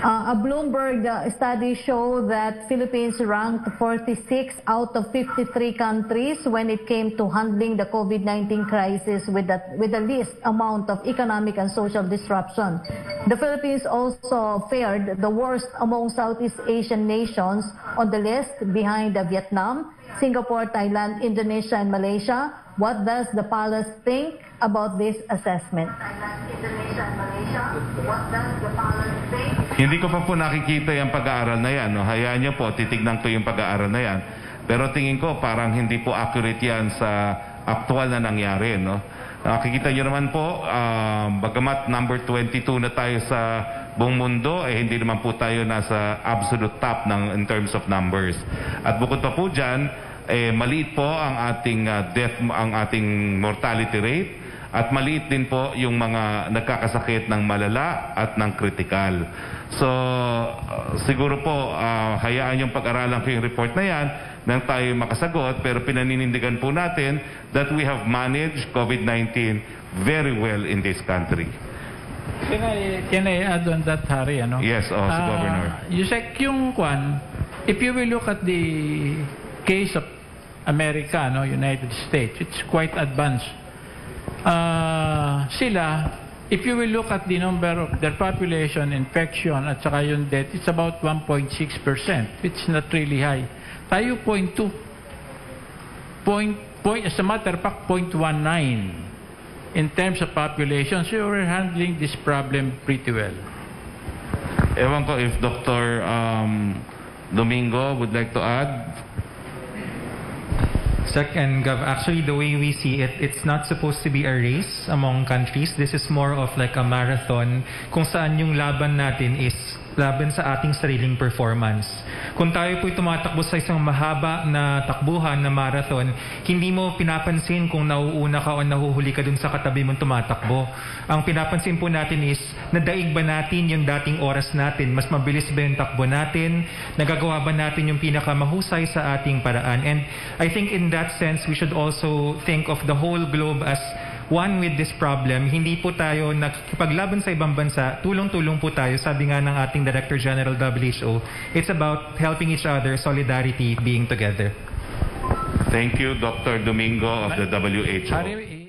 A Bloomberg study showed that Philippines ranked 46 out of 53 countries when it came to handling the COVID-19 crisis with the least amount of economic and social disruption. The Philippines also fared the worst among Southeast Asian nations on the list, behind Vietnam, Singapore, Thailand, Indonesia, and Malaysia. What does the palace think about this assessment? Hindi ko pa po nakikita yung pag-aaral na yan. No? Hayaan niyo po, titignan ko yung pag-aaral na yan. Pero tingin ko parang hindi po accurate yan sa aktual na nangyari. No? Nakikita niyo naman po, bagamat number 22 na tayo sa buong mundo, eh hindi naman po tayo nasa absolute top ng, in terms of numbers. At bukod pa po dyan, eh, maliit po ang ating death, ang ating mortality rate. At maliit din po yung mga nagkakasakit ng malala at ng kritikal. So, siguro po, hayaan yung pag-aralan ko yung report na yan nang tayo makasagot, pero pinaninindigan po natin that we have managed COVID-19 very well in this country. Can I add on that, Harry? Ano? Yes, si Governor. Yusek, yung kwan, if you will look at the case of America, no, United States, it's quite advanced. Sila, if you will look at the number of their population, infection, at saka yung death, it's about 1.6%. It's not really high. Tayo, 0.2. As a matter of fact, 0.19. In terms of population, so we're handling this problem pretty well. Ewan ko if Dr. Domingo would like to add. Second, Gov, actually the way we see it, it's not supposed to be a race among countries. This is more of like a marathon kung saan yung laban natin is laban sa ating sariling performance. Kung tayo po'y tumatakbo sa isang mahaba na takbuhan na marathon, hindi mo pinapansin kung nauuna ka o nahuhuli ka dun sa katabi mong tumatakbo. Ang pinapansin po natin is, nadaig ba natin yung dating oras natin? Mas mabilis ba yung takbo natin? Nagagawa ba natin yung pinakamahusay sa ating paraan? And I think in that sense, we should also think of the whole globe as one with this problem. Hindi po tayo nakikipaglaban sa ibang bansa, tulong-tulong po tayo. Sabi nga ng ating Director General WHO, it's about helping each other, solidarity, being together. Thank you, Dr. Domingo of the WHO.